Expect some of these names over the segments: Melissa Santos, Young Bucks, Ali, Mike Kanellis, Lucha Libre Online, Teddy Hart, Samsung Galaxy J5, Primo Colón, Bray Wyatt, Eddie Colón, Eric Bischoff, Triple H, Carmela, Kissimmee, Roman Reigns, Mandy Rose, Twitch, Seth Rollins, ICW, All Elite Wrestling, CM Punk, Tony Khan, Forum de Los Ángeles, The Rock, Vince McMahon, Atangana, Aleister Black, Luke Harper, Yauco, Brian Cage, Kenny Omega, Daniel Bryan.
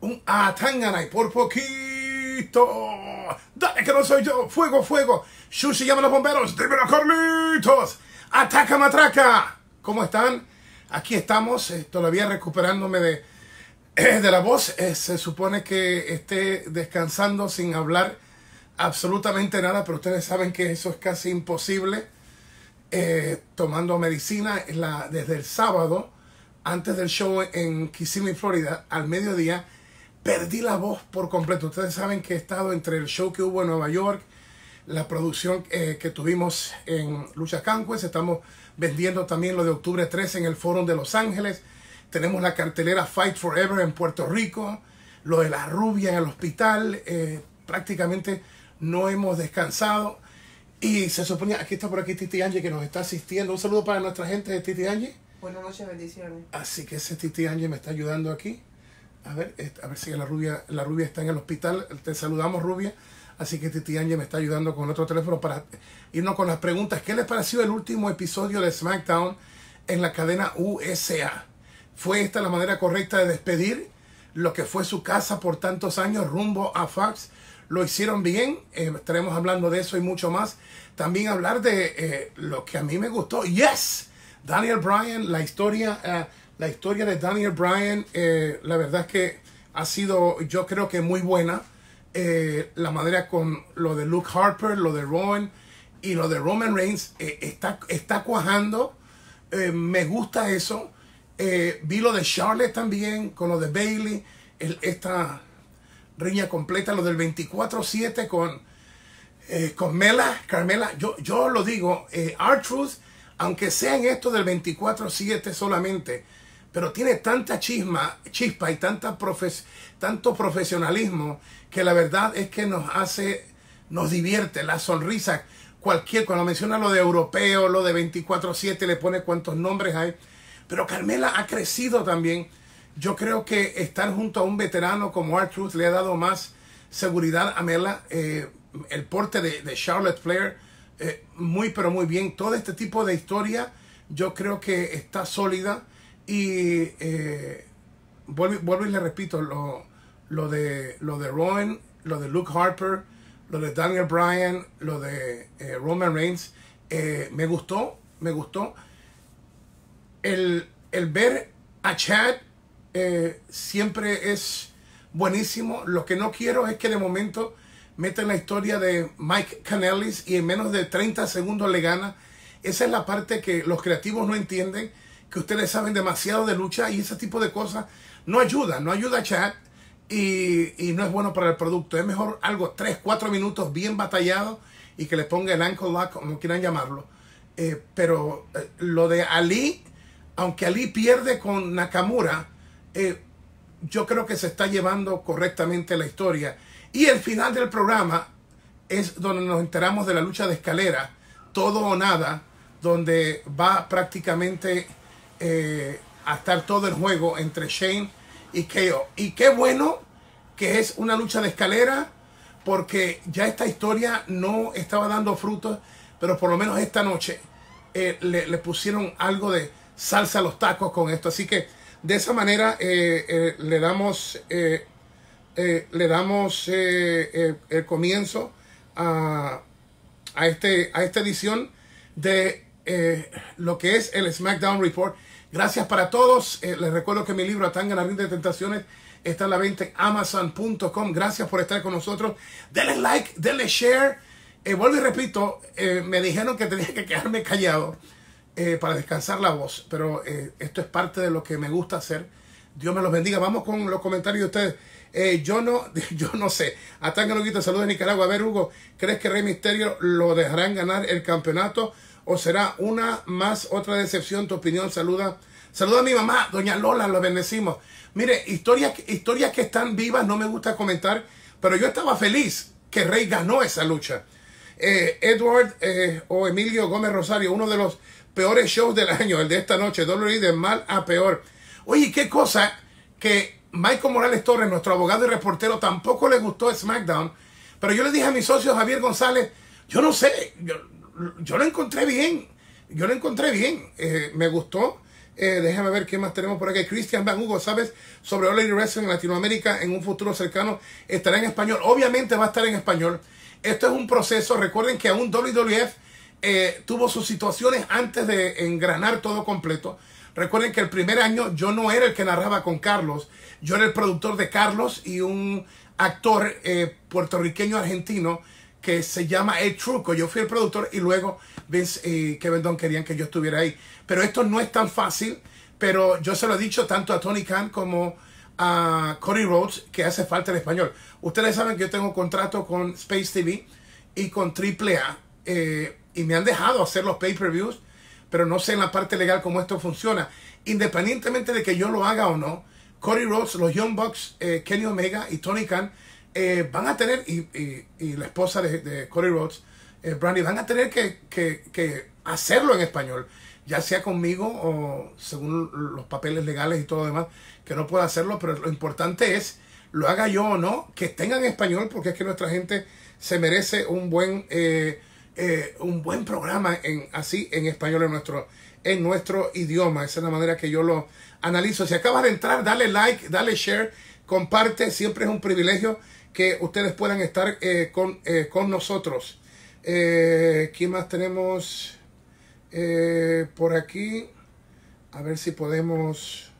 un Atangana y por poquito. Dale que no soy yo. Fuego, fuego. Shushi llama a los bomberos. Dímelo, Carlitos. Ataca, matraca. ¿Cómo están? Aquí estamos. Todavía recuperándome de la voz. Se supone que esté descansando sin hablar absolutamente nada, pero ustedes saben que eso es casi imposible. Tomando medicina desde el sábado, antes del show en Kissimmee, Florida, al mediodía, perdí la voz por completo. Ustedes saben que he estado entre el show que hubo en Nueva York, la producción que tuvimos en Lucha Canquest. Estamos vendiendo también lo de octubre 13 en el Forum de Los Ángeles. Tenemos la cartelera Fight Forever en Puerto Rico, lo de la rubia en el hospital. Prácticamente no hemos descansado. Y se suponía, aquí está por aquí Titi Angie que nos está asistiendo. Un saludo para nuestra gente de Titi Angie. Buenas noches, bendiciones. Así que ese Titi Angie me está ayudando aquí. A ver si la rubia está en el hospital. Te saludamos, rubia. Así que Titi Angie me está ayudando con otro teléfono para irnos con las preguntas. ¿Qué les pareció el último episodio de SmackDown en la cadena USA? ¿Fue esta la manera correcta de despedir lo que fue su casa por tantos años rumbo a Fox? Lo hicieron bien, estaremos hablando de eso y mucho más. También hablar de lo que a mí me gustó. ¡Yes! Daniel Bryan, la historia de Daniel Bryan, la verdad es que ha sido, yo creo que muy buena. La manera con lo de Luke Harper, lo de Rowan y lo de Roman Reigns está cuajando. Me gusta eso. Vi lo de Charlotte también, con lo de Bailey, esta riña completa, lo del 24-7 con Carmela. Yo lo digo, R-Truth, aunque sea en esto del 24-7 solamente, pero tiene tanta chispa y tanto profesionalismo que la verdad es que nos divierte, la sonrisa. Cuando menciona lo de europeo, lo de 24-7, le pone cuantos nombres hay, pero Carmela ha crecido también. Yo creo que estar junto a un veterano como R-Truth le ha dado más seguridad a Mela. El porte de Charlotte Flair, muy pero muy bien. Todo este tipo de historia yo creo que está sólida. Y vuelvo y le repito, lo de Rowan, lo de Luke Harper, lo de Daniel Bryan, lo de Roman Reigns. Me gustó. El ver a Chad siempre es buenísimo. Lo que no quiero es que de momento metan la historia de Mike Kanellis y en menos de 30 segundos le gana. Esa es la parte que los creativos no entienden, que ustedes saben demasiado de lucha y ese tipo de cosas no ayuda a Chad y no es bueno para el producto. Es mejor algo 3-4 minutos bien batallado y que le ponga el ankle lock, como quieran llamarlo. Pero lo de Ali, aunque Ali pierde con Nakamura, yo creo que se está llevando correctamente la historia. Y el final del programa es donde nos enteramos de la lucha de escalera, todo o nada, donde va prácticamente a estar todo el juego entre Shane y KO. Y qué bueno que es una lucha de escalera, porque ya esta historia no estaba dando frutos, pero por lo menos esta noche le pusieron algo de salsa a los tacos con esto. Así que de esa manera le damos el comienzo a esta edición de lo que es el SmackDown Report. Gracias para todos. Les recuerdo que mi libro Atangana, Ring de Tentaciones está a la venta en Amazon.com. Gracias por estar con nosotros. Denle like, denle share. Vuelvo y repito, me dijeron que tenía que quedarme callado para descansar la voz, pero esto es parte de lo que me gusta hacer. Dios me los bendiga. Vamos con los comentarios de ustedes. Yo no sé. Atangana, saludos de Nicaragua. A ver, Hugo, ¿crees que Rey Misterio lo dejarán ganar el campeonato o será una más otra decepción? Tu opinión. Saluda a mi mamá, doña Lola, los bendecimos. Mire, historias que están vivas no me gusta comentar, pero yo estaba feliz que Rey ganó esa lucha. Edward o Emilio Gómez Rosario, uno de los peores shows del año, el de esta noche, WWE de mal a peor. Oye, qué cosa que Michael Morales Torres, nuestro abogado y reportero, tampoco le gustó SmackDown, pero yo le dije a mi socio Javier González, yo no sé, yo lo encontré bien, me gustó. Déjame ver qué más tenemos por aquí. Cristian Van Hugo, ¿sabes sobre All Elite Wrestling en Latinoamérica en un futuro cercano? ¿Estará en español? Obviamente va a estar en español. Esto es un proceso. Recuerden que aún WWF tuvo sus situaciones antes de engranar todo completo. Recuerden que el primer año yo no era el que narraba con Carlos. Yo era el productor de Carlos y un actor puertorriqueño-argentino que se llama El Truco. Yo fui el productor y luego Vince y Kevin Dunn querían que yo estuviera ahí. Pero esto no es tan fácil, pero yo se lo he dicho tanto a Tony Khan como a Cody Rhodes que hace falta el español. Ustedes saben que yo tengo contrato con Space TV y con AAA y me han dejado hacer los pay-per-views, pero no sé en la parte legal cómo esto funciona. Independientemente de que yo lo haga o no, Cody Rhodes, los Young Bucks, Kenny Omega y Tony Khan van a tener, y la esposa de Cody Rhodes, Brandy, van a tener que hacerlo en español, ya sea conmigo o según los papeles legales y todo lo demás, que no pueda hacerlo, pero lo importante es, lo haga yo o no, que tengan español, porque es que nuestra gente se merece un buen programa en español en nuestro idioma. Esa es la manera que yo lo analizo. Si acabas de entrar, dale like, dale share, comparte, siempre es un privilegio que ustedes puedan estar con nosotros. ¿Qué más tenemos por aquí? A ver si podemos.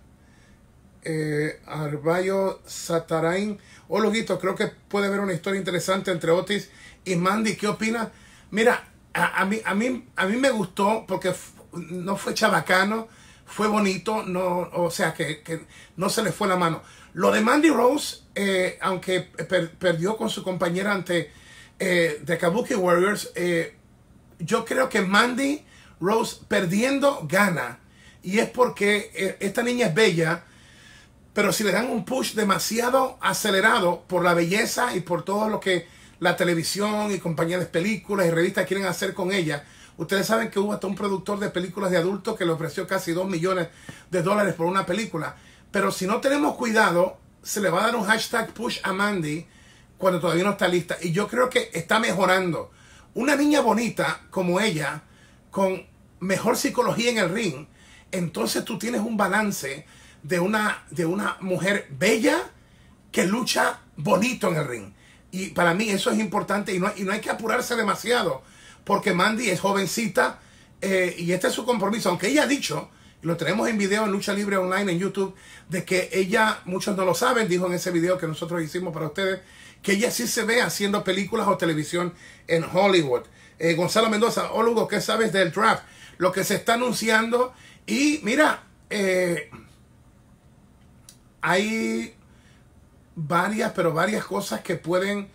Arbayo Satarain. Oh, Luguito, creo que puede haber una historia interesante entre Otis y Mandy. ¿Qué opina? Mira, a mí me gustó porque no fue chabacano, fue bonito, no, o sea que no se le fue la mano. Lo de Mandy Rose, aunque perdió con su compañera ante de Kabuki Warriors, yo creo que Mandy Rose perdiendo gana, y es porque esta niña es bella, pero si le dan un push demasiado acelerado por la belleza y por todo lo que la televisión y compañías de películas y revistas quieren hacer con ella. Ustedes saben que hubo hasta un productor de películas de adultos que le ofreció casi $2 millones de dólares por una película, pero si no tenemos cuidado se le va a dar un hashtag push a Mandy cuando todavía no está lista. Y yo creo que está mejorando. Una niña bonita como ella, con mejor psicología en el ring, entonces tú tienes un balance de una mujer bella que lucha bonito en el ring. Y para mí eso es importante, y no hay que apurarse demasiado, porque Mandy es jovencita y este es su compromiso. Aunque ella ha dicho, y lo tenemos en video en Lucha Libre Online en YouTube, de que ella, muchos no lo saben, dijo en ese video que nosotros hicimos para ustedes, que ella sí se ve haciendo películas o televisión en Hollywood. Gonzalo Mendoza, oh Lugo, ¿qué sabes del draft? Lo que se está anunciando, y mira, hay varias cosas que pueden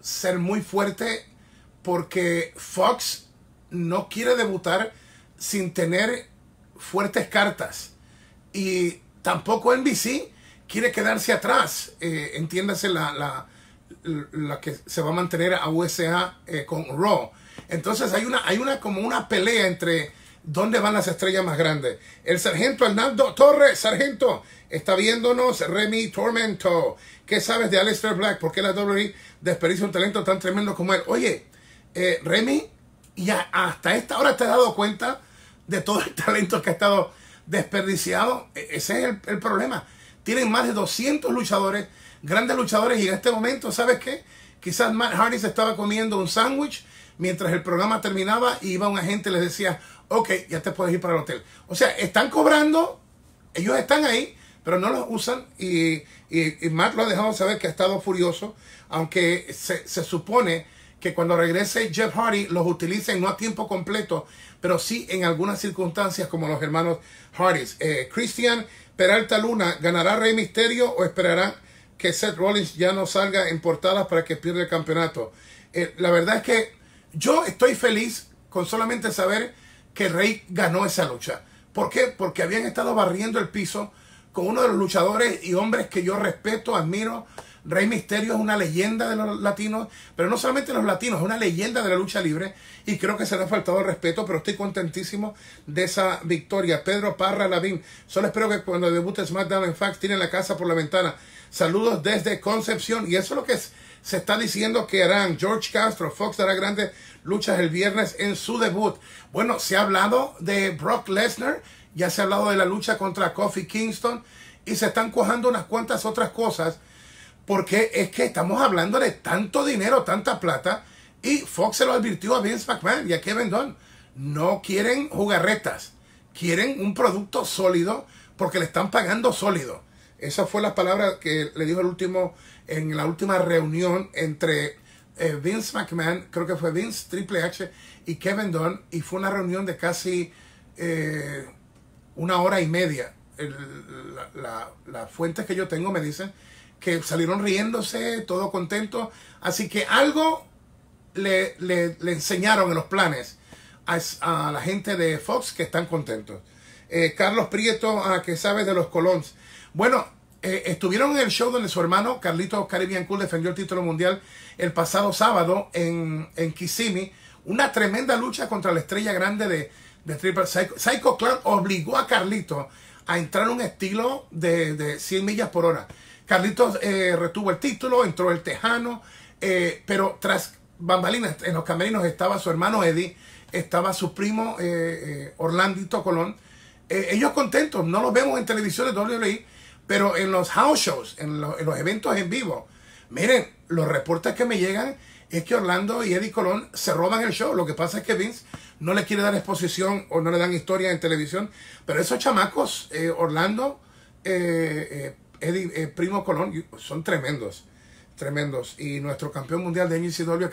ser muy fuertes, porque Fox no quiere debutar sin tener fuertes cartas, y tampoco NBC quiere quedarse atrás, entiéndase la que se va a mantener a USA con Raw. Entonces hay como una pelea entre dónde van las estrellas más grandes. El sargento Arnaldo Torres, sargento, está viéndonos. Remy Tormento, ¿qué sabes de Aleister Black? ¿Por qué la WWE desperdicia un talento tan tremendo como él? Oye, Remy, ya hasta esta hora te has dado cuenta de todo el talento que ha estado desperdiciado. Ese es el problema. Tienen más de 200 luchadores, grandes luchadores, y en este momento, ¿sabes qué? Quizás Matt Hardy se estaba comiendo un sándwich mientras el programa terminaba y iba un agente y les decía, ok, ya te puedes ir para el hotel. O sea, están cobrando, ellos están ahí, pero no los usan, y Matt lo ha dejado saber que ha estado furioso, aunque se supone que cuando regrese Jeff Hardy los utilicen no a tiempo completo, pero sí en algunas circunstancias como los hermanos Hardy. Christian Peralta Luna, ¿ganará Rey Misterio o esperará que Seth Rollins ya no salga en portadas para que pierda el campeonato? La verdad es que yo estoy feliz con solamente saber que Rey ganó esa lucha. ¿Por qué? Porque habían estado barriendo el piso con uno de los luchadores y hombres que yo respeto, admiro, Rey Misterio es una leyenda de los latinos, pero no solamente los latinos, es una leyenda de la lucha libre, y creo que se le ha faltado el respeto, pero estoy contentísimo de esa victoria. Pedro Parra Lavín, solo espero que cuando debute SmackDown en fax tiren la casa por la ventana. Saludos desde Concepción, y eso es lo que se está diciendo que harán. George Castro, Fox dará grandes luchas el viernes en su debut. Bueno, se ha hablado de Brock Lesnar, ya se ha hablado de la lucha contra Kofi Kingston, y se están cuajando unas cuantas otras cosas, porque es que estamos hablando de tanto dinero, tanta plata, y Fox se lo advirtió a Vince McMahon y a Kevin Dunn. No quieren jugarretas, quieren un producto sólido, porque le están pagando sólido. Esa fue la palabra que le dijo en la última reunión entre Vince McMahon, creo que fue Vince, Triple H y Kevin Dunn, y fue una reunión de casi una hora y media. Las fuentes que yo tengo me dicen que salieron riéndose, todo contento, así que algo le enseñaron en los planes a la gente de Fox, que están contentos. Carlos Prieto, que sabe de los Colons. Bueno, estuvieron en el show donde su hermano Carlitos Caribbean Cool defendió el título mundial el pasado sábado en Kissimmee. Una tremenda lucha contra la estrella grande de Triple H. Psycho Clown obligó a Carlitos a entrar en un estilo de 100 millas por hora. Carlitos retuvo el título, entró el tejano, pero tras bambalinas en los camerinos estaba su hermano Eddie, estaba su primo Orlandito Colón. Ellos contentos, no los vemos en televisión de WWE, pero en los house shows, en los eventos en vivo. Miren, los reportes que me llegan es que Orlando y Eddie Colón se roban el show. Lo que pasa es que Vince no le quiere dar exposición o no le dan historia en televisión, pero esos chamacos, Orlando, Eddie, primo Colón, son tremendos, tremendos. Y nuestro campeón mundial de NCAA,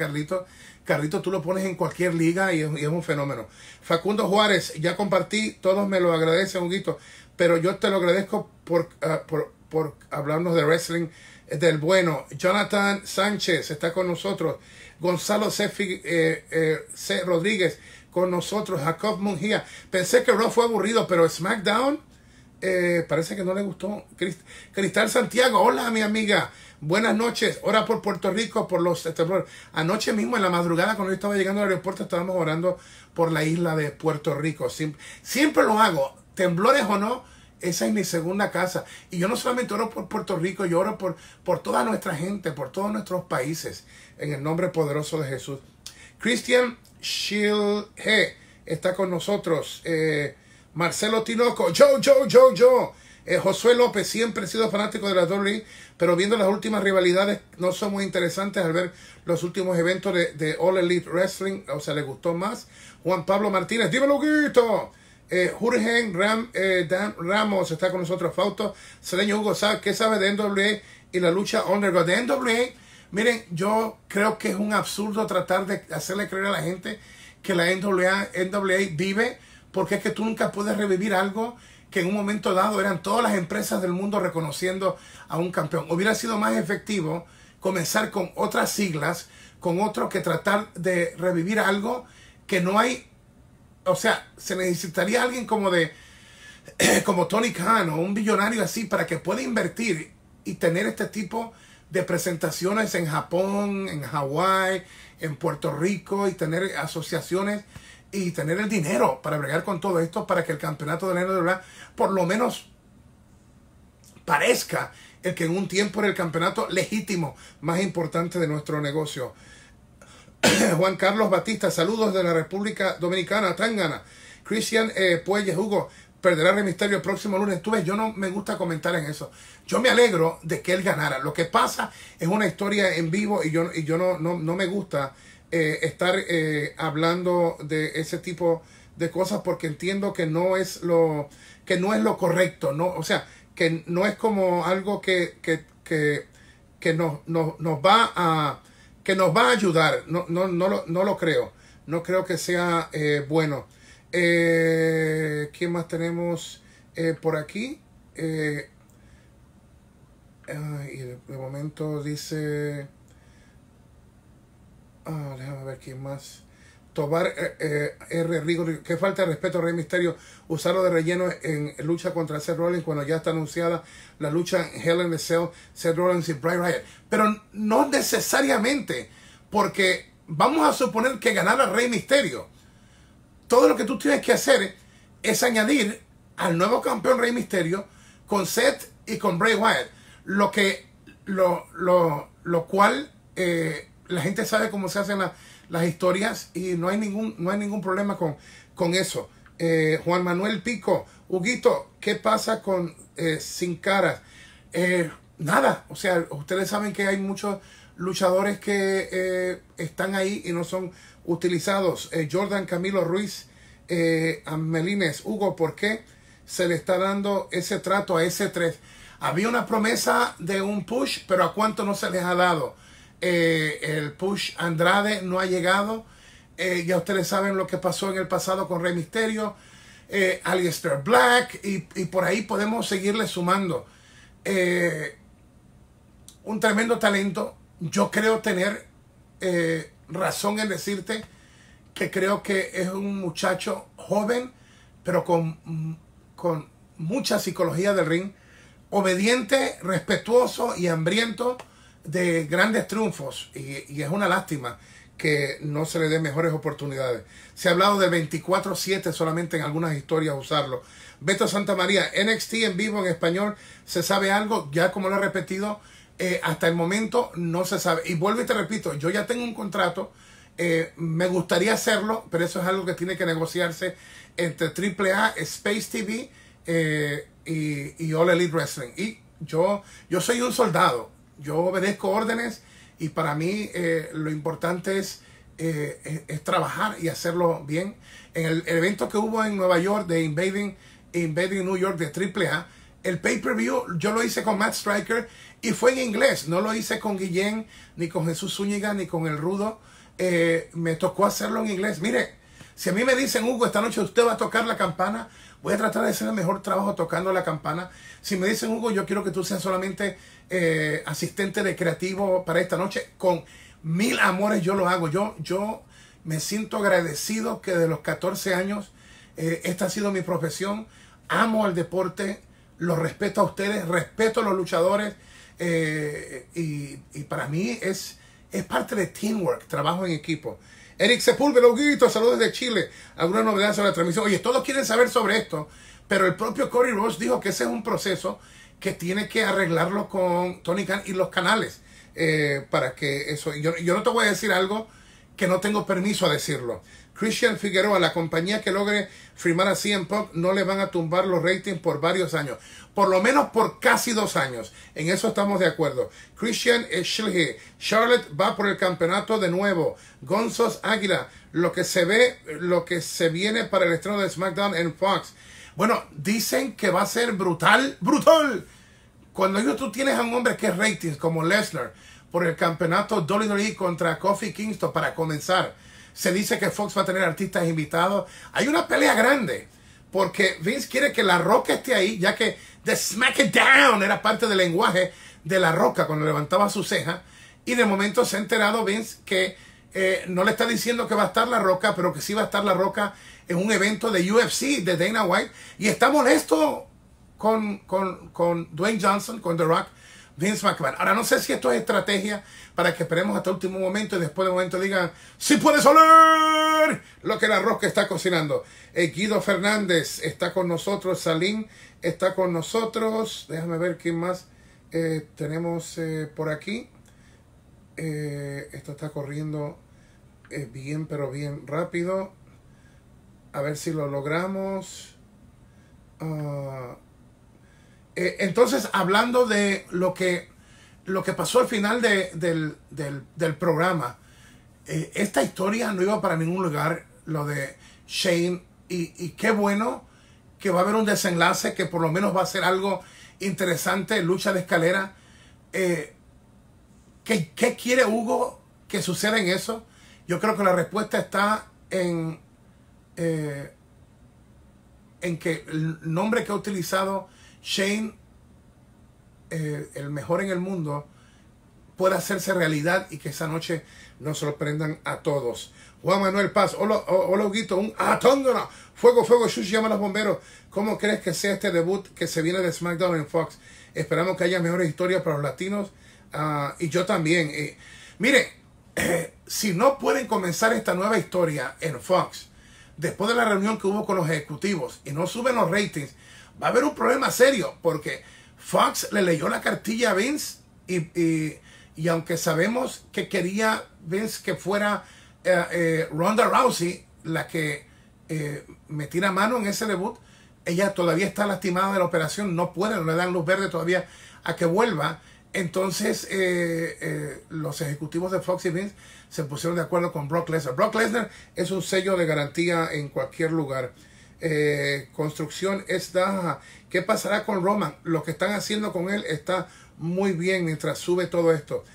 Carlito, tú lo pones en cualquier liga y es un fenómeno. Facundo Juárez, ya compartí, todos me lo agradecen, Huguito, pero yo te lo agradezco por hablarnos de wrestling del bueno. Jonathan Sánchez está con nosotros. Gonzalo C. Rodríguez con nosotros. Jacob Mungía, pensé que Raw fue aburrido, pero SmackDown parece que no le gustó. Cristal Santiago, hola mi amiga, buenas noches, ora por Puerto Rico por los temblores. Anoche mismo en la madrugada, cuando yo estaba llegando al aeropuerto, estábamos orando por la isla de Puerto Rico. Siempre lo hago, temblores o no, esa es mi segunda casa, y yo no solamente oro por Puerto Rico, yo oro por toda nuestra gente, por todos nuestros países, en el nombre poderoso de Jesús. Christian Shilhe está con nosotros. Marcelo Tinoco, yo. Josué López, siempre he sido fanático de la WWE, pero viendo las últimas rivalidades no son muy interesantes al ver los últimos eventos de All Elite Wrestling, o sea, le gustó más. Juan Pablo Martínez, dímelo, Guito. Jurgen Dan Ramos está con nosotros. Fausto Seleño Hugo, ¿qué sabe de NWA y la lucha underground? De NWA, miren, yo creo que es un absurdo tratar de hacerle creer a la gente que la NWA vive, porque es que tú nunca puedes revivir algo que en un momento dado eran todas las empresas del mundo reconociendo a un campeón. Hubiera sido más efectivo comenzar con otras siglas, con otro, que tratar de revivir algo que no hay. O sea, se necesitaría alguien como Tony Khan o un billonario así para que pueda invertir y tener este tipo de presentaciones en Japón, en Hawái, en Puerto Rico, y tener asociaciones y tener el dinero para bregar con todo esto, para que el campeonato de la NWA por lo menos parezca el que en un tiempo era el campeonato legítimo más importante de nuestro negocio. Juan Carlos Batista, saludos de la República Dominicana, Atangana. Cristian Puelles, Hugo, perderá Rey Misterio el próximo lunes. Tú ves, yo no me gusta comentar en eso. Yo me alegro de que él ganara. Lo que pasa es una historia en vivo, y yo no me gusta estar hablando de ese tipo de cosas, porque entiendo que no es lo correcto, no, o sea, que no es como algo que nos va a ayudar. No lo creo, no creo que sea bueno. ¿Quién más tenemos por aquí? Y de momento dice, déjame ver quién más. Tobar, R. Rigor, qué falta de respeto a Rey Misterio usarlo de relleno en lucha contra Seth Rollins cuando ya está anunciada la lucha en Hell in a Cell, Seth Rollins y Bray Wyatt. Pero no necesariamente, porque vamos a suponer que ganara Rey Misterio. Todo lo que tú tienes que hacer es añadir al nuevo campeón Rey Misterio con Seth y con Bray Wyatt, lo cual la gente sabe cómo se hacen las historias y no hay ningún problema con eso. Juan Manuel Pico, Huguito, ¿qué pasa con Sin Caras? Nada, o sea, ustedes saben que hay muchos luchadores que están ahí y no son utilizados. Jordan Camilo Ruiz, Melines, Hugo, ¿por qué se le está dando ese trato a S3? Había una promesa de un push, pero ¿a cuánto no se les ha dado? El push Andrade no ha llegado. Ya ustedes saben lo que pasó en el pasado con Rey Misterio, Aleister Black, y por ahí podemos seguirle sumando. Un tremendo talento. Yo creo tener razón en decirte que creo que es un muchacho joven, pero con mucha psicología del ring, obediente, respetuoso y hambriento de grandes triunfos, y es una lástima que no se le dé mejores oportunidades. Se ha hablado de 24/7 solamente en algunas historias usarlo. Beto Santa María, NXT en vivo en español, ¿se sabe algo? Ya como lo he repetido, hasta el momento no se sabe. Y vuelvo y te repito, yo ya tengo un contrato, me gustaría hacerlo, pero eso es algo que tiene que negociarse entre AAA, Space TV y All Elite Wrestling. Y yo soy un soldado. Yo obedezco órdenes y para mí lo importante es trabajar y hacerlo bien. En el evento que hubo en Nueva York de Invading New York de AAA, el pay-per-view yo lo hice con Matt Striker y fue en inglés. No lo hice con Guillén, ni con Jesús Zúñiga, ni con el Rudo. Me tocó hacerlo en inglés. Mire, si a mí me dicen, Hugo, esta noche usted va a tocar la campana, voy a tratar de hacer el mejor trabajo tocando la campana. Si me dicen, Hugo, yo quiero que tú seas solamente asistente de creativo para esta noche, con mil amores yo lo hago. Yo me siento agradecido que de los 14 años esta ha sido mi profesión. Amo al deporte, lo respeto a ustedes, respeto a los luchadores, y para mí es parte de teamwork, trabajo en equipo. Eric Sepúlveda, Huguito, saludos de Chile. ¿Alguna novedad sobre la transmisión? Oye, todos quieren saber sobre esto, pero el propio Cody Rhodes dijo que ese es un proceso que tiene que arreglarlo con Tony Khan y los canales, para que eso... Yo no te voy a decir algo que no tengo permiso a decirlo. Christian Figueroa, la compañía que logre firmar a CM Punk no le van a tumbar los ratings por varios años. Por lo menos por casi 2 años. En eso estamos de acuerdo. Christian Schilge, Charlotte va por el campeonato de nuevo. Gonzos Águila, lo que se viene para el estreno de SmackDown en Fox. Bueno, dicen que va a ser brutal, brutal. Cuando tú tienes a un hombre que es ratings como Lesnar por el campeonato WWE contra Kofi Kingston para comenzar. Se dice que Fox va a tener artistas invitados. Hay una pelea grande porque Vince quiere que La Roca esté ahí, ya que The SmackDown era parte del lenguaje de La Roca cuando levantaba su ceja. Y de momento se ha enterado Vince que no le está diciendo que va a estar La Roca, pero que sí va a estar La Roca en un evento de UFC de Dana White. Y está molesto con Dwayne Johnson, con The Rock, Vince McMahon. Ahora no sé si esto es estrategia para que esperemos hasta el último momento y después de momento digan, ¡sí puedes oler lo que La Roca está cocinando! Guido Fernández está con nosotros, Salim está con nosotros, déjame ver quién más tenemos por aquí. Esto está corriendo bien, pero bien rápido. A ver si lo logramos. Entonces, hablando de lo que pasó al final del programa, esta historia no iba para ningún lugar, lo de Shane, y qué bueno que va a haber un desenlace que por lo menos va a ser algo interesante, lucha de escalera. ¿Qué quiere Hugo que suceda en eso? Yo creo que la respuesta está en que el nombre que ha utilizado Shane, el mejor en el mundo, pueda hacerse realidad y que esa noche nos sorprendan a todos. Juan Manuel Paz, hola Huguito, un Atangana, fuego, fuego, Shush, llama a los bomberos. ¿Cómo crees que sea este debut que se viene de SmackDown en Fox? Esperamos que haya mejores historias para los latinos y yo también. Mire, si no pueden comenzar esta nueva historia en Fox, después de la reunión que hubo con los ejecutivos y no suben los ratings, va a haber un problema serio porque Fox le leyó la cartilla a Vince y aunque sabemos que quería Vince que fuera Ronda Rousey la que metiera mano en ese debut, ella todavía está lastimada de la operación, no puede, no le dan luz verde todavía a que vuelva. Entonces los ejecutivos de Fox y Vince se pusieron de acuerdo con Brock Lesnar. Brock Lesnar es un sello de garantía en cualquier lugar. Construcción es Daja. ¿Qué pasará con Roman? Lo que están haciendo con él está muy bien mientras sube todo esto.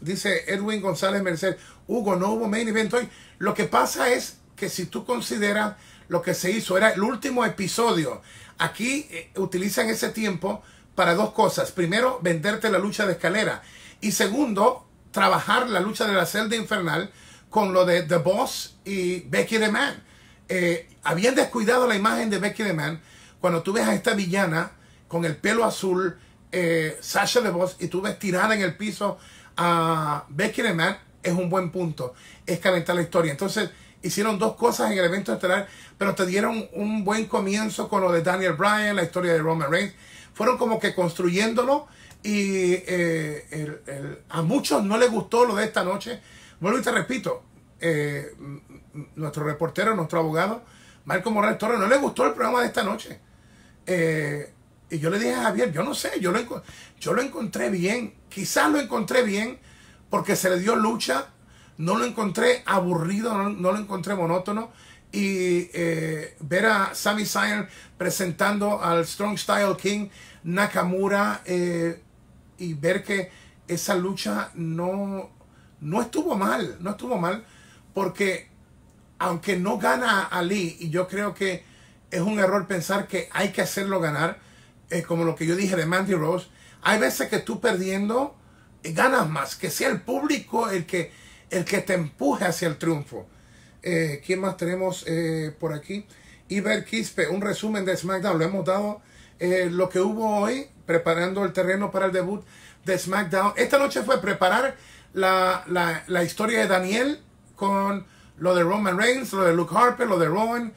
Dice Edwin González Merced, Hugo, no hubo main event hoy. Lo que pasa es que si tú consideras lo que se hizo, era el último episodio. Aquí utilizan ese tiempo para dos cosas. Primero, venderte la lucha de escalera. Y segundo, trabajar la lucha de la celda infernal con lo de The Boss y Becky the Man. Habían descuidado la imagen de Becky the Man. Cuando tú ves a esta villana con el pelo azul, Sasha the Boss, y tú ves tirada en el piso a Becky the Man, es un buen punto. Es calentar la historia. Entonces, hicieron dos cosas en el evento estelar, pero te dieron un buen comienzo con lo de Daniel Bryan, la historia de Roman Reigns. Fueron como que construyéndolo y a muchos no les gustó lo de esta noche. Bueno, y te repito, nuestro reportero, nuestro abogado, Marco Morales Torres, no le gustó el programa de esta noche. Y yo le dije a Javier, yo no sé, yo lo encontré bien. Quizás lo encontré bien porque se le dio lucha. No lo encontré aburrido, no lo encontré monótono. Y ver a Sami Zayn presentando al Strong Style King Nakamura y ver que esa lucha no estuvo mal, no estuvo mal, porque aunque no gana Ali, y yo creo que es un error pensar que hay que hacerlo ganar, como lo que yo dije de Mandy Rose, hay veces que tú perdiendo ganas más, que sea el público el que te empuje hacia el triunfo. ¿Quién más tenemos por aquí? Iber Quispe, un resumen de SmackDown. Lo hemos dado lo que hubo hoy, preparando el terreno para el debut de SmackDown. Esta noche fue preparar la historia de Daniel con lo de Roman Reigns, lo de Luke Harper, lo de Rowan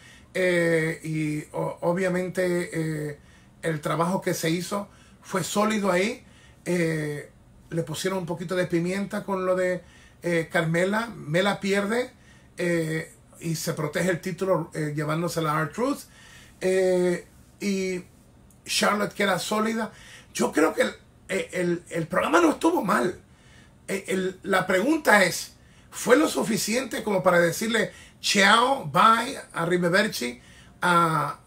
y obviamente el trabajo que se hizo fue sólido ahí. Le pusieron un poquito de pimienta con lo de Carmela. Mela pierde. Y se protege el título llevándose la R-Truth y Charlotte queda sólida. Yo creo que el programa no estuvo mal. La pregunta es, ¿fue lo suficiente como para decirle chao, bye, arrivederci al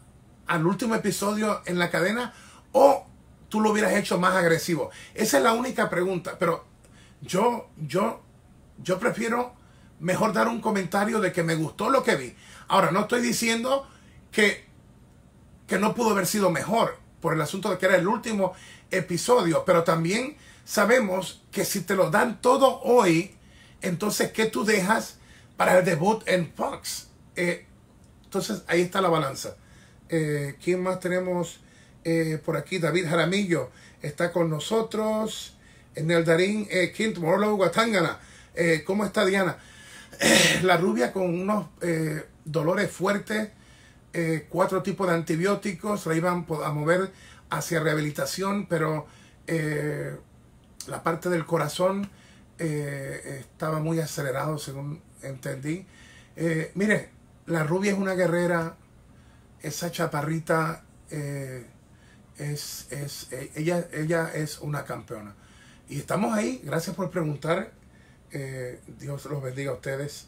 último episodio en la cadena, o tú lo hubieras hecho más agresivo? Esa es la única pregunta, pero yo prefiero mejor dar un comentario de que me gustó lo que vi. Ahora, no estoy diciendo que no pudo haber sido mejor por el asunto de que era el último episodio, pero también sabemos que si te lo dan todo hoy, entonces, ¿qué tú dejas para el debut en Fox? Entonces, ahí está la balanza. ¿Quién más tenemos por aquí? David Jaramillo está con nosotros. En el Darín Quinto, Atangana. ¿Cómo está Diana? La rubia con unos dolores fuertes, 4 tipos de antibióticos, la iban a mover hacia rehabilitación, pero la parte del corazón estaba muy acelerado, según entendí. Mire, la rubia es una guerrera, esa chaparrita, ella es una campeona. Y estamos ahí, gracias por preguntar. Dios los bendiga a ustedes.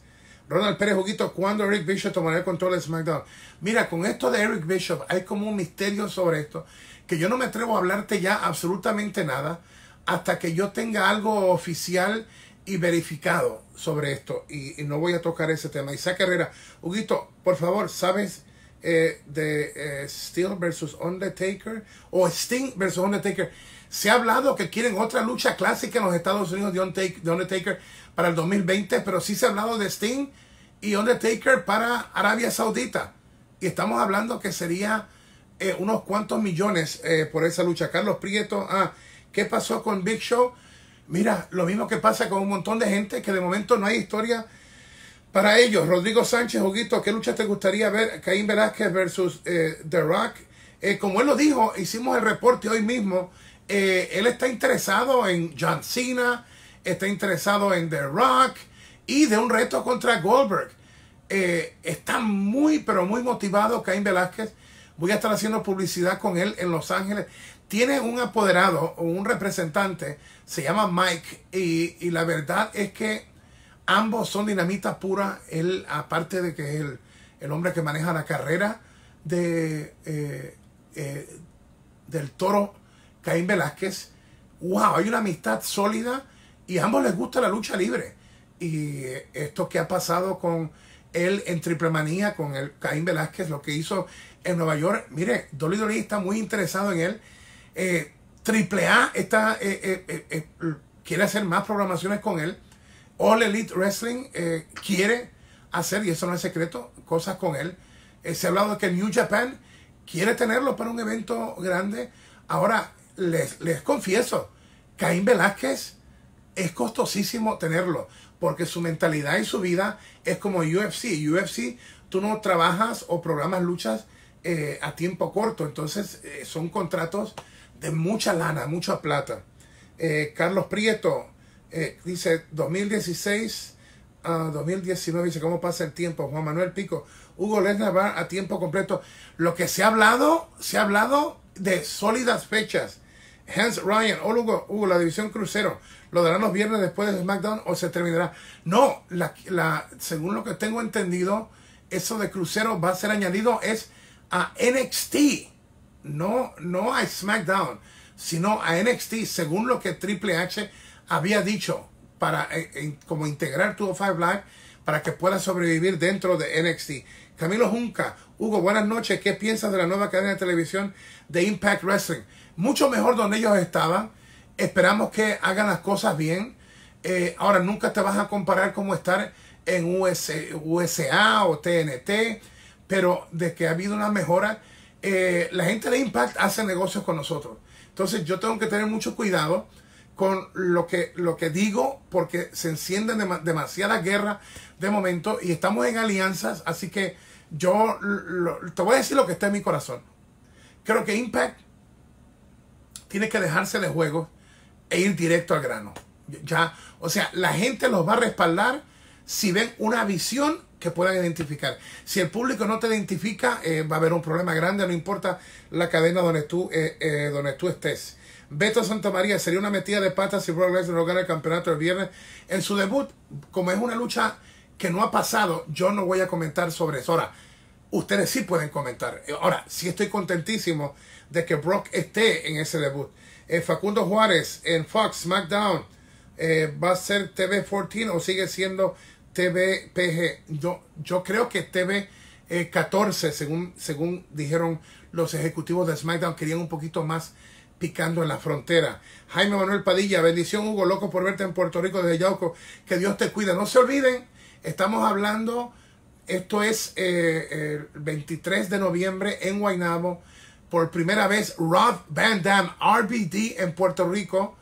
Ronald Pérez Huguito, ¿cuándo Eric Bischoff tomará el control de SmackDown? Mira, con esto de Eric Bischoff hay como un misterio sobre esto, que yo no me atrevo a hablarte ya absolutamente nada hasta que yo tenga algo oficial y verificado sobre esto, y no voy a tocar ese tema. Isaac Herrera, Huguito, por favor, ¿sabes de Steel versus Undertaker o Sting versus Undertaker. Se ha hablado que quieren otra lucha clásica en los Estados Unidos de Undertaker para el 2020, pero sí se ha hablado de Sting y Undertaker para Arabia Saudita. Y estamos hablando que sería unos cuantos millones por esa lucha. Carlos Prieto, ¿qué pasó con Big Show? Mira, lo mismo que pasa con un montón de gente que de momento no hay historia para ellos. Rodrigo Sánchez, Huguito, ¿qué lucha te gustaría ver? Caín Velázquez versus The Rock. Como él lo dijo, hicimos el reporte hoy mismo. Él está interesado en John Cena, está interesado en The Rock y de un reto contra Goldberg. Está muy, pero muy motivado Caín Velázquez. Voy a estar haciendo publicidad con él en Los Ángeles. Tiene un apoderado o un representante, se llama Mike, y la verdad es que ambos son dinamita pura. Él, aparte de que es el hombre que maneja la carrera de, del Toro Caín Velázquez, wow, hay una amistad sólida y a ambos les gusta la lucha libre. Y esto que ha pasado con él en Triple Manía, con el Caín Velázquez, lo que hizo en Nueva York, mire, WWE está muy interesado en él. Triple A está, quiere hacer más programaciones con él. All Elite Wrestling quiere hacer, y eso no es secreto, cosas con él. Se ha hablado de que New Japan quiere tenerlo para un evento grande. Ahora, les confieso, Caín Velázquez es costosísimo tenerlo, porque su mentalidad y su vida es como UFC. UFC, tú no trabajas o programas luchas a tiempo corto, entonces son contratos de mucha lana, mucha plata. Carlos Prieto dice 2016 a 2019. Dice, ¿cómo pasa el tiempo? Juan Manuel Pico, Hugo Lesnar va a tiempo completo. Lo que se ha hablado de sólidas fechas. Hans Ryan, hola Hugo, la división crucero, ¿lo darán los viernes después de SmackDown o se terminará? No, según lo que tengo entendido, eso de crucero va a ser añadido es a NXT. No a SmackDown, sino a NXT, según lo que Triple H había dicho, para como integrar 205 Live para que pueda sobrevivir dentro de NXT. Camilo Junca, Hugo, buenas noches. ¿Qué piensas de la nueva cadena de televisión de Impact Wrestling? Mucho mejor donde ellos estaban. Esperamos que hagan las cosas bien. Ahora, nunca te vas a comparar como estar en USA o TNT, pero de que ha habido una mejora. La gente de Impact hace negocios con nosotros. Entonces yo tengo que tener mucho cuidado con lo que digo, porque se encienden demasiadas guerras de momento y estamos en alianzas. Así que yo te voy a decir lo que está en mi corazón. Creo que Impact tiene que dejarse de juegos e ir directo al grano. Ya, o sea, la gente los va a respaldar si ven una visión que puedan identificar. Si el público no te identifica, va a haber un problema grande, no importa la cadena donde tú estés. Beto Santamaría, sería una metida de patas si Brock Lesnar no gana el campeonato el viernes en su debut. Como es una lucha que no ha pasado, yo no voy a comentar sobre eso. Ahora, ustedes sí pueden comentar. Ahora, sí estoy contentísimo de que Brock esté en ese debut. Facundo Juárez, en Fox, SmackDown, ¿va a ser TV14 o sigue siendo TV PG? Yo creo que TV 14, según dijeron los ejecutivos de SmackDown, querían un poquito más picando en la frontera. Jaime Manuel Padilla, bendición Hugo, loco por verte en Puerto Rico desde Yauco, que Dios te cuida. No se olviden, estamos hablando, esto es el 23 de noviembre en Guaynabo, por primera vez Rob Van Dam, RBD, en Puerto Rico,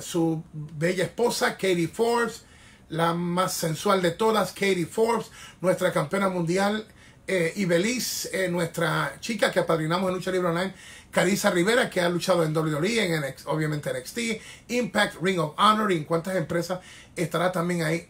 su bella esposa Katie Forbes, la más sensual de todas, Katie Forbes, nuestra campeona mundial, y Belis, nuestra chica que apadrinamos en Lucha Libre Online, Carissa Rivera, que ha luchado en WWE, obviamente NXT, Impact, Ring of Honor, y en cuántas empresas estará también ahí.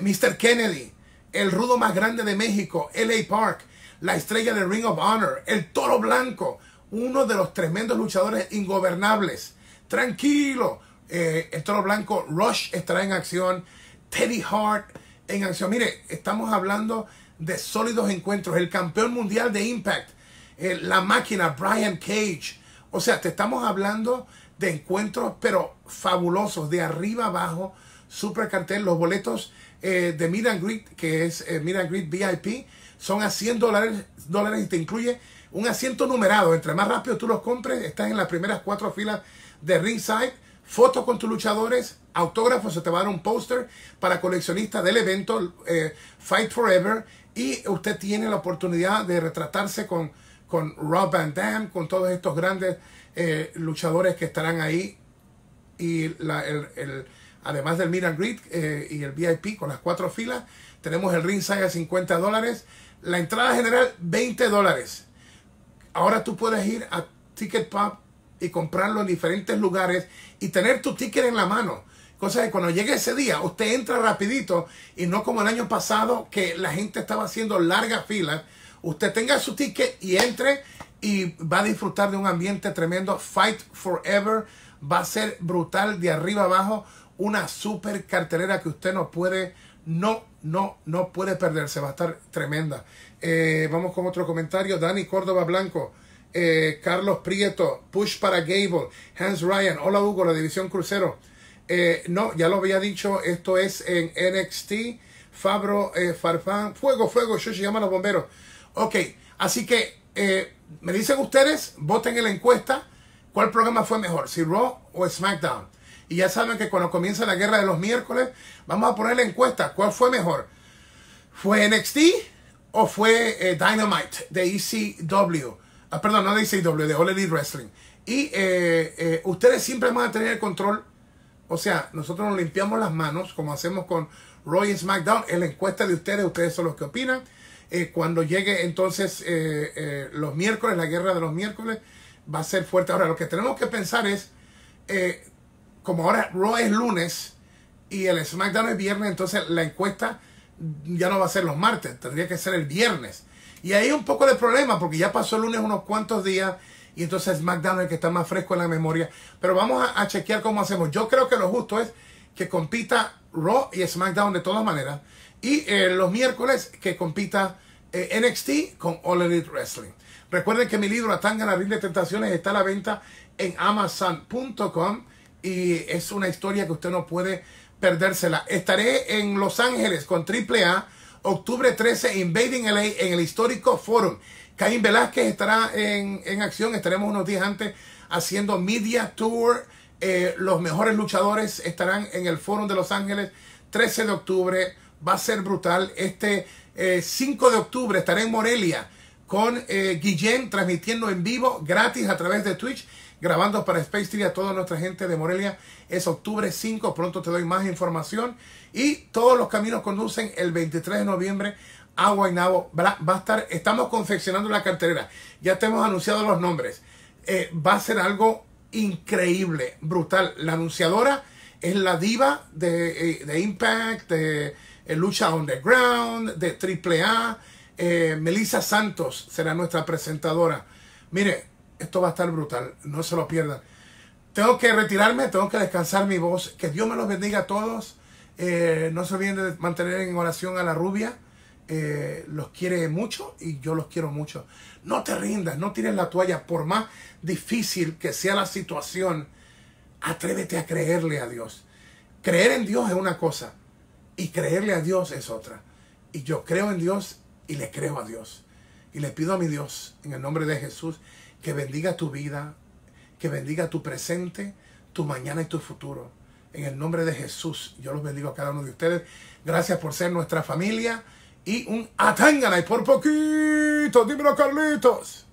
Mr. Kennedy, el rudo más grande de México, LA Park, la estrella de Ring of Honor, el Toro Blanco, uno de los tremendos luchadores ingobernables. Tranquilo, el Toro Blanco, Rush estará en acción, Teddy Hart en acción. Mire, estamos hablando de sólidos encuentros. El campeón mundial de Impact, la máquina, Brian Cage. O sea, te estamos hablando de encuentros, pero fabulosos, de arriba abajo, Super Cartel. Los boletos de Meet and Greet, que es Meet and Greet VIP, son a $100 y te incluye un asiento numerado. Entre más rápido tú los compres, estás en las primeras 4 filas de ringside. Fotos con tus luchadores, autógrafos, se te va a dar un póster para coleccionistas del evento Fight Forever. Y usted tiene la oportunidad de retratarse con Rob Van Dam, con todos estos grandes luchadores que estarán ahí. Y además del Meet and Greet y el VIP con las 4 filas, tenemos el ringside a $50. La entrada general, $20. Ahora tú puedes ir a Ticket Pub y comprarlo en diferentes lugares y tener tu ticket en la mano. Cosa que cuando llegue ese día, usted entra rapidito y no como el año pasado que la gente estaba haciendo largas filas. Usted tenga su ticket y entre y va a disfrutar de un ambiente tremendo. Fight Forever va a ser brutal de arriba abajo. Una super cartelera que usted no puede perderse. Va a estar tremenda. Vamos con otro comentario. Dani Córdoba Blanco. Carlos Prieto, Push para Gable, Hans Ryan, hola Hugo, la división crucero, no, ya lo había dicho, esto es en NXT, Fabro, Farfán, Fuego, Shush, llama a los bomberos, ok, así que me dicen ustedes, voten en la encuesta, ¿cuál programa fue mejor, si Raw o SmackDown? Y ya saben que cuando comienza la guerra de los miércoles, vamos a poner la encuesta, ¿cuál fue mejor? ¿Fue NXT o fue Dynamite de ECW? Ah, perdón, no de ICW, de All Elite Wrestling. Y ustedes siempre van a tener el control. O sea, nosotros nos limpiamos las manos, como hacemos con Raw y SmackDown. Es la encuesta de ustedes, ustedes son los que opinan. Cuando llegue entonces los miércoles, la guerra de los miércoles, va a ser fuerte. Ahora, lo que tenemos que pensar es, como ahora Raw es lunes y el SmackDown es viernes, entonces la encuesta ya no va a ser los martes, tendría que ser el viernes. Y ahí un poco de problema, porque ya pasó el lunes unos cuantos días, y entonces SmackDown es el que está más fresco en la memoria. Pero vamos a chequear cómo hacemos. Yo creo que lo justo es que compita Raw y SmackDown de todas maneras, y los miércoles que compita NXT con All Elite Wrestling. Recuerden que mi libro Atangana, Ring de Tentaciones está a la venta en Amazon.com, y es una historia que usted no puede perdérsela. Estaré en Los Ángeles con AAA, Octubre 13, Invading LA, en el histórico Forum. Caín Velázquez estará en acción. Estaremos unos días antes haciendo Media Tour. Los mejores luchadores estarán en el Forum de Los Ángeles, 13 de octubre. Va a ser brutal. Este 5 de octubre estaré en Morelia con Guillén, transmitiendo en vivo, gratis a través de Twitch, grabando para Space TV a toda nuestra gente de Morelia. Es octubre 5, pronto te doy más información. Y todos los caminos conducen el 23 de noviembre a Guaynabo. Va a estar, estamos confeccionando la cartelera. Ya te hemos anunciado los nombres. Va a ser algo increíble, brutal. La anunciadora es la diva de Impact, de Lucha Underground, de AAA. Melissa Santos será nuestra presentadora. Mire, esto va a estar brutal, no se lo pierdan. Tengo que retirarme, tengo que descansar mi voz. Que Dios me los bendiga a todos. No se olviden de mantener en oración a la rubia. Los quiere mucho y yo los quiero mucho. No te rindas, no tires la toalla. Por más difícil que sea la situación, atrévete a creerle a Dios. Creer en Dios es una cosa y creerle a Dios es otra. Y yo creo en Dios y le creo a Dios. Y le pido a mi Dios, en el nombre de Jesús, que bendiga tu vida, que bendiga tu presente, tu mañana y tu futuro. En el nombre de Jesús, yo los bendigo a cada uno de ustedes. Gracias por ser nuestra familia y un Atangana y por poquito. Dímelo, Carlitos.